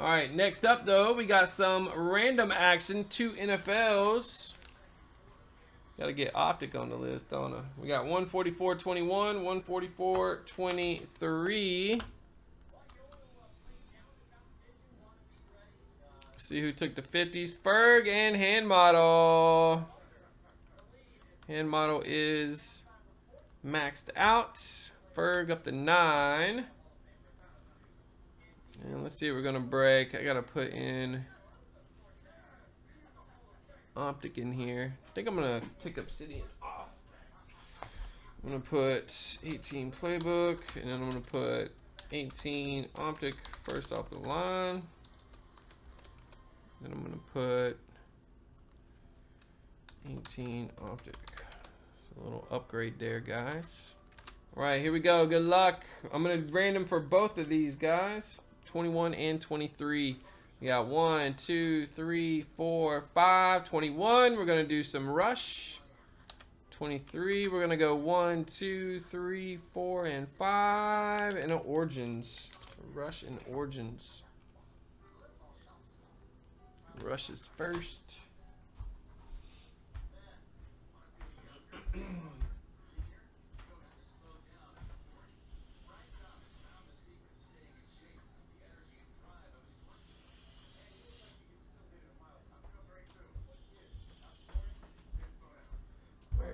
All right, next up, though, we got some random action, 2 NFLs. Got to get Optic on the list, don't I? We got 144-21, 144-23. See who took the 50s. Ferg and Hand Model. Hand Model is maxed out. Ferg up to 9. And let's see what we're going to break. I got to put in Optic in here. I think I'm going to take Obsidian off. I'm going to put 18 Playbook, and then I'm going to put 18 Optic first off the line. Then I'm going to put 18 Optic. So a little upgrade there, guys. All right, here we go. Good luck. I'm going to random for both of these guys. 21 and 23. We got 1, 2, 3, 4, 5, 21. We're going to do some rush. 23. We're going to go 1, 2, 3, 4, and 5. And origins. Rush and origins. Rush is first.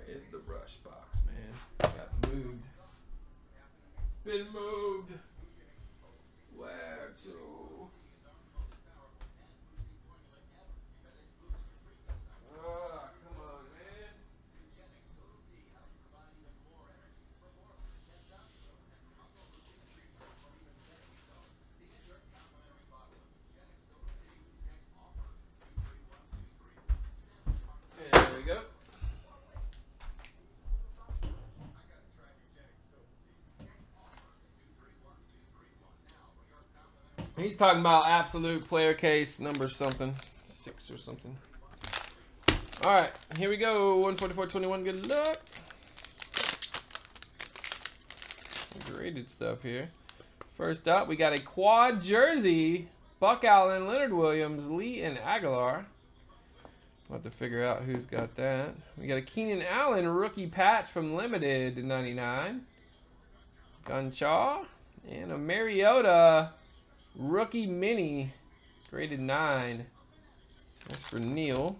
Is the rush box, man? Got moved. It's been moved. Where to? Oh, come on, man. There we go. He's talking about absolute player case number something. 6 or something. Alright, here we go. 144-21. Good luck. Graded stuff here. First up, we got a quad jersey. Buck Allen, Leonard Williams, Lee, and Aguilar. We'll have to figure out who's got that. We got a Keenan Allen rookie patch from Limited to 99. Gunshaw. And a Mariota rookie mini graded 9. That's for Neil.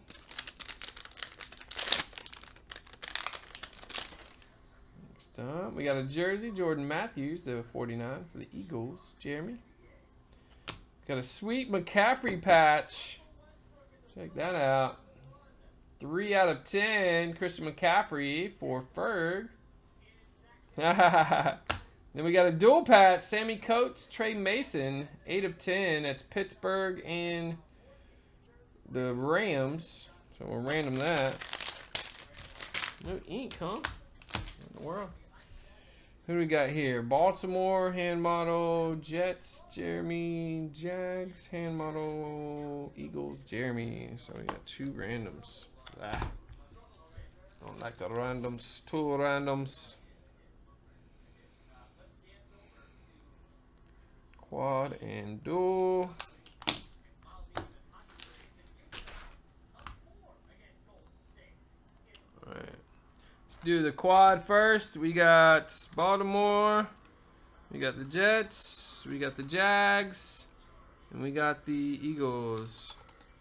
Next up, we got a jersey, Jordan Matthews, the 49 for the Eagles. Jeremy. Got a sweet McCaffrey patch. Check that out. 3 out of 10. Christian McCaffrey for Ferg. Then we got a dual patch, Sammy Coates, Trey Mason, 8 of 10. That's Pittsburgh and the Rams. So we'll random that. No ink, huh? In the world. Who do we got here? Baltimore, Hand Model, Jets, Jeremy, Jags, Hand Model, Eagles, Jeremy. So we got 2 randoms. Ah, don't like the randoms. 2 randoms. Quad and dual. All right, let's do the quad first. We got Baltimore, we got the Jets, we got the Jags, and we got the Eagles.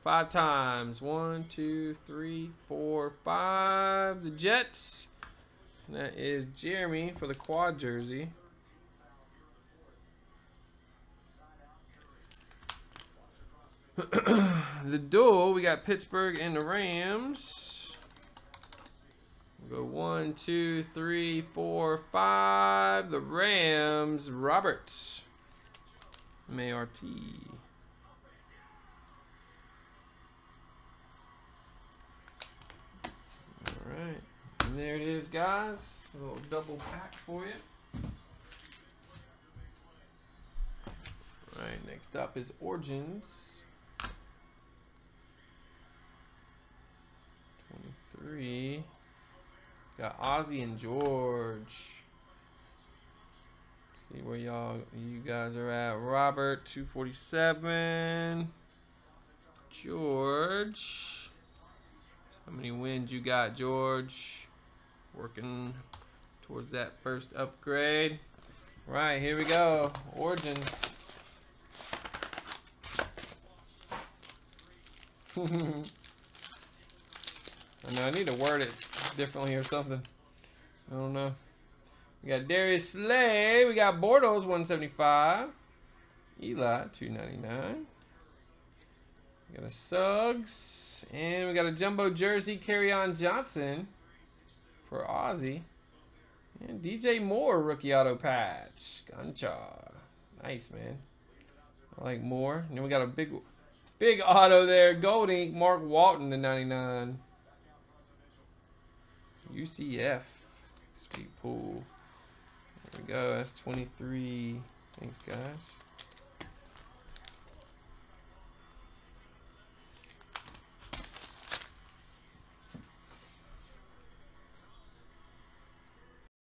5 times. 1, 2, 3, 4, 5. The Jets. And that is Jeremy for the quad jersey. The duel, we got Pittsburgh and the Rams. We'll go 1, 2, 3, 4, 5. The Rams, Roberts. M-A-R-T. All right. And there it is, guys. A little double pack for you. All right, next up is Origins. 3. Got Ozzy and George. see where y'all, you guys are at. Robert, 247. George, how many wins you got, George? Working towards that first upgrade. Right, here we go. Origins. I know I need to word it differently or something. I don't know. We got Darius Slay. We got Bortles, 175. Eli, 299. We got a Suggs. And we got a jumbo jersey, Kerryon Johnson for Ozzy. And DJ Moore, rookie auto patch. Gunshaw. Nice, man. I like Moore. And then we got a big auto there. Gold ink, Mark Walton, to 99. UCF. Sweet pool. There we go. That's 23. Thanks, guys.